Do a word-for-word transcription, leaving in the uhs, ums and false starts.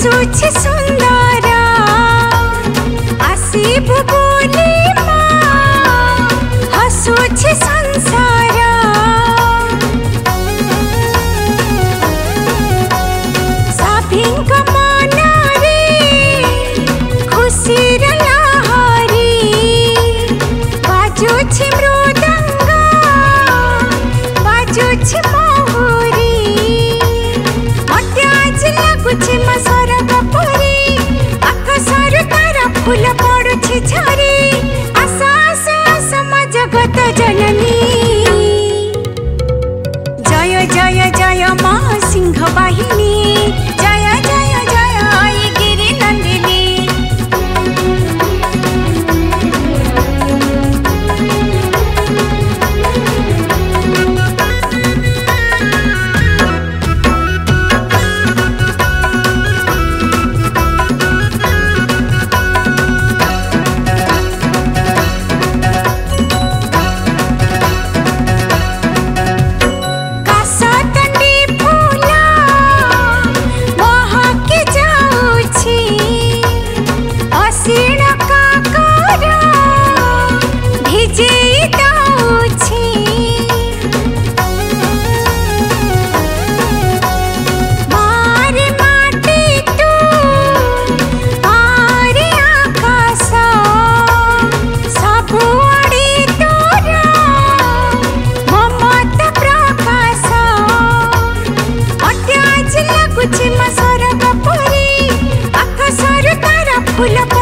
सोच सुंदरा आसिब बोली माँ हसोच संसारा। जय जय जय माँ सिंह वाहिनी जय जय जय आई गिरी नंदिनी। Hola।